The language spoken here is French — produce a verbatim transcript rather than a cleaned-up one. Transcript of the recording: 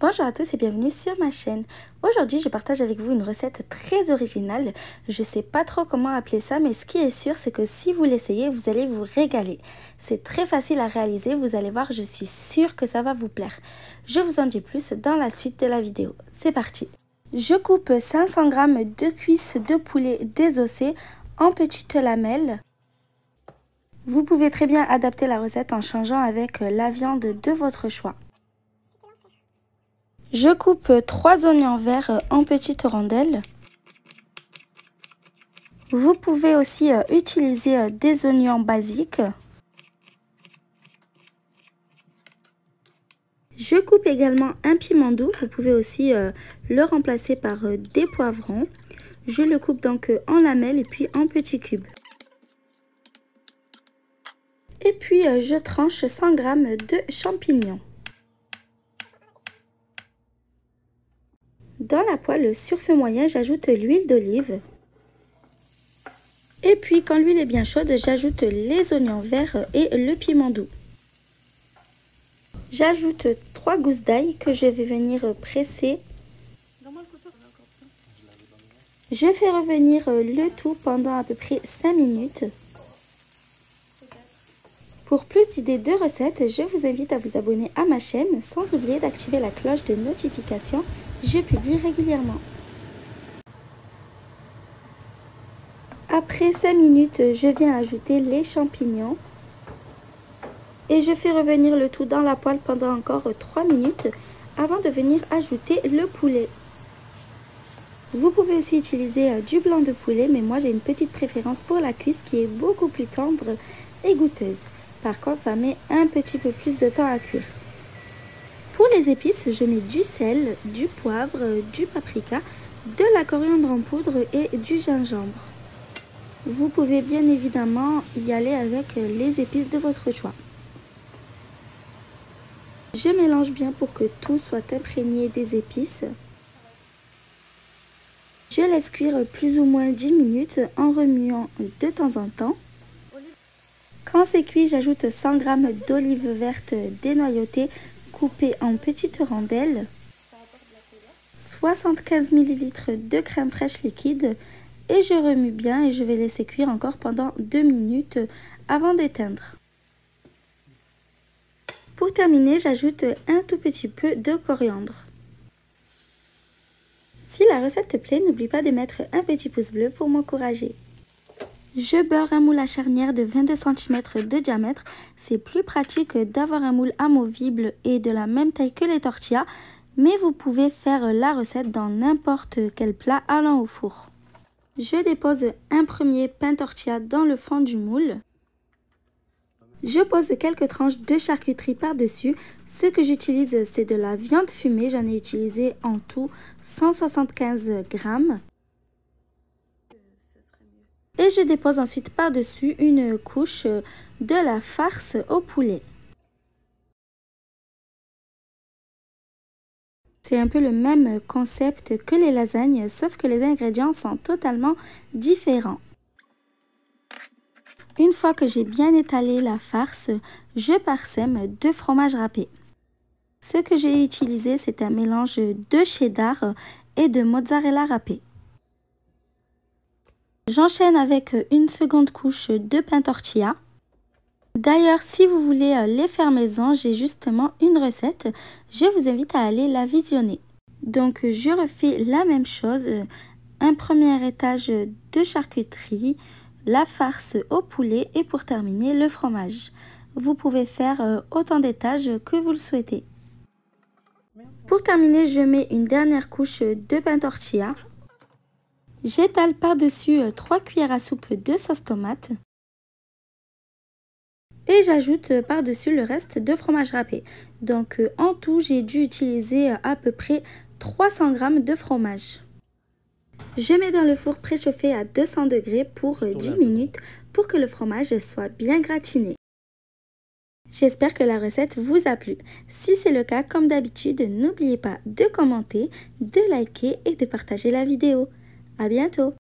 Bonjour à tous et bienvenue sur ma chaîne. Aujourd'hui je partage avec vous une recette très originale. Je sais pas trop comment appeler ça, mais ce qui est sûr c'est que si vous l'essayez vous allez vous régaler. C'est très facile à réaliser, vous allez voir, je suis sûre que ça va vous plaire. Je vous en dis plus dans la suite de la vidéo. C'est parti. Je coupe cinq cents grammes de cuisses de poulet désossées en petites lamelles. Vous pouvez très bien adapter la recette en changeant avec la viande de votre choix. Je coupe trois oignons verts en petites rondelles. Vous pouvez aussi utiliser des oignons basiques. Je coupe également un piment doux. Vous pouvez aussi le remplacer par des poivrons. Je le coupe donc en lamelles et puis en petits cubes. Et puis je tranche cent grammes de champignons. Dans la poêle sur feu moyen, j'ajoute l'huile d'olive. Et puis quand l'huile est bien chaude, j'ajoute les oignons verts et le piment doux. J'ajoute trois gousses d'ail que je vais venir presser. Je fais revenir le tout pendant à peu près cinq minutes. Pour plus d'idées de recettes, je vous invite à vous abonner à ma chaîne sans oublier d'activer la cloche de notification. Je publie régulièrement. Après cinq minutes, je viens ajouter les champignons. Et je fais revenir le tout dans la poêle pendant encore trois minutes avant de venir ajouter le poulet. Vous pouvez aussi utiliser du blanc de poulet, mais moi j'ai une petite préférence pour la cuisse qui est beaucoup plus tendre et goûteuse. Par contre, ça met un petit peu plus de temps à cuire. Pour les épices, je mets du sel, du poivre, du paprika, de la coriandre en poudre et du gingembre. Vous pouvez bien évidemment y aller avec les épices de votre choix. Je mélange bien pour que tout soit imprégné des épices. Je laisse cuire plus ou moins dix minutes en remuant de temps en temps. Quand c'est cuit, j'ajoute cent grammes d'olives vertes dénoyautées coupées en petites rondelles, soixante-quinze millilitres de crème fraîche liquide et je remue bien et je vais laisser cuire encore pendant deux minutes avant d'éteindre. Pour terminer, j'ajoute un tout petit peu de coriandre. Si la recette te plaît, n'oublie pas de mettre un petit pouce bleu pour m'encourager. Je beurre un moule à charnière de vingt-deux centimètres de diamètre. C'est plus pratique d'avoir un moule amovible et de la même taille que les tortillas, mais vous pouvez faire la recette dans n'importe quel plat allant au four. Je dépose un premier pain tortilla dans le fond du moule. Je pose quelques tranches de charcuterie par-dessus. Ce que j'utilise, c'est de la viande fumée. J'en ai utilisé en tout cent soixante-quinze grammes. Et je dépose ensuite par-dessus une couche de la farce au poulet. C'est un peu le même concept que les lasagnes, sauf que les ingrédients sont totalement différents. Une fois que j'ai bien étalé la farce, je parsème de fromage râpé. Ce que j'ai utilisé, c'est un mélange de cheddar et de mozzarella râpée. J'enchaîne avec une seconde couche de pain tortilla. D'ailleurs, si vous voulez les faire maison, j'ai justement une recette. Je vous invite à aller la visionner. Donc, je refais la même chose. Un premier étage de charcuterie, la farce au poulet et pour terminer, le fromage. Vous pouvez faire autant d'étages que vous le souhaitez. Pour terminer, je mets une dernière couche de pain tortilla. J'étale par-dessus trois cuillères à soupe de sauce tomate et j'ajoute par-dessus le reste de fromage râpé. Donc en tout, j'ai dû utiliser à peu près trois cents grammes de fromage. Je mets dans le four préchauffé à deux cents degrés pour dix minutes pour que le fromage soit bien gratiné. J'espère que la recette vous a plu. Si c'est le cas, comme d'habitude, n'oubliez pas de commenter, de liker et de partager la vidéo. À bientôt!